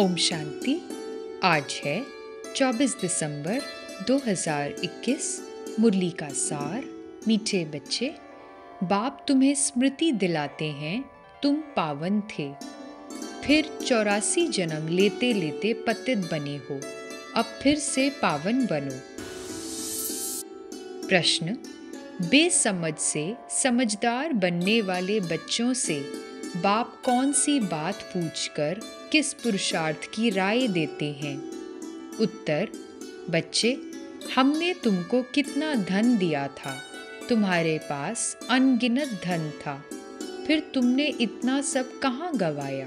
ओम शांति। आज है 24 दिसंबर 2021। मुरली का सार। मीठे बच्चे, बाप तुम्हें स्मृति दिलाते हैं, तुम पावन थे, फिर 84 जन्म लेते लेते पतित बने हो, अब फिर से पावन बनो। प्रश्न: बेसमझ से समझदार बनने वाले बच्चों से बाप कौन सी बात पूछकर किस पुरुषार्थ की राय देते हैं? उत्तर: बच्चे, हमने तुमको कितना धन दिया था, तुम्हारे पास अनगिनत धन था, फिर तुमने इतना सब कहाँ गवाया?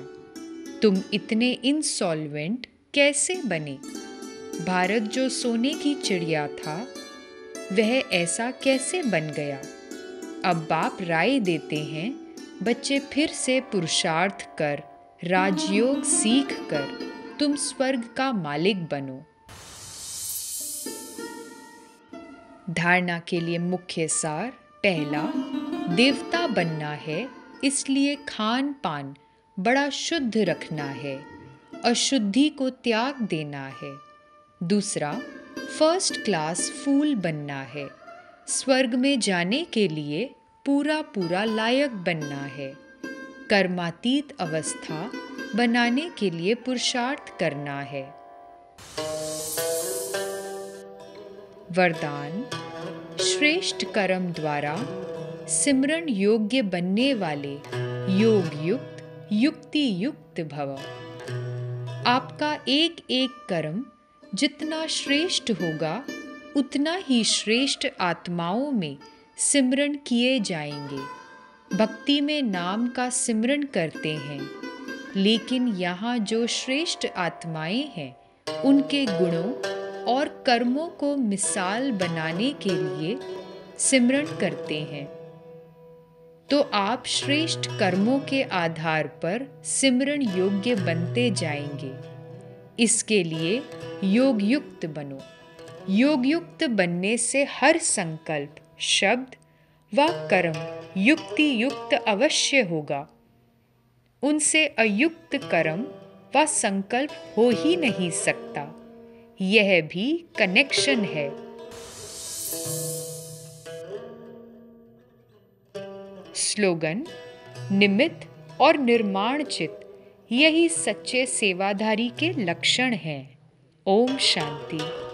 तुम इतने इंसॉल्वेंट कैसे बने? भारत जो सोने की चिड़िया था, वह ऐसा कैसे बन गया? अब बाप राय देते हैं, बच्चे फिर से पुरुषार्थ कर, राजयोग सीख कर तुम स्वर्ग का मालिक बनो। धारणा के लिए मुख्य सार। पहला, देवता बनना है, इसलिए खान पान बड़ा शुद्ध रखना है, अशुद्धि को त्याग देना है। दूसरा, फर्स्ट क्लास फूल बनना है, स्वर्ग में जाने के लिए पूरा पूरा लायक बनना है। कर्मातीत अवस्था बनाने के लिए पुरुषार्थ करना है। वरदान: श्रेष्ठ कर्म द्वारा सिमरण योग्य बनने वाले योग युक्त युक्ति युक्त भव। आपका एक एक कर्म जितना श्रेष्ठ होगा, उतना ही श्रेष्ठ आत्माओं में सिमरण किए जाएंगे। भक्ति में नाम का सिमरण करते हैं, लेकिन यहाँ जो श्रेष्ठ आत्माएं हैं, उनके गुणों और कर्मों को मिसाल बनाने के लिए सिमरण करते हैं। तो आप श्रेष्ठ कर्मों के आधार पर सिमरण योग्य बनते जाएंगे। इसके लिए योगयुक्त बनो। योगयुक्त बनने से हर संकल्प, शब्द व कर्म युक्ति युक्त अवश्य होगा। उनसे अयुक्त कर्म व संकल्प हो ही नहीं सकता। यह भी कनेक्शन है। स्लोगन: निमित्त और निर्माण चित, यही सच्चे सेवाधारी के लक्षण हैं। ओम शांति।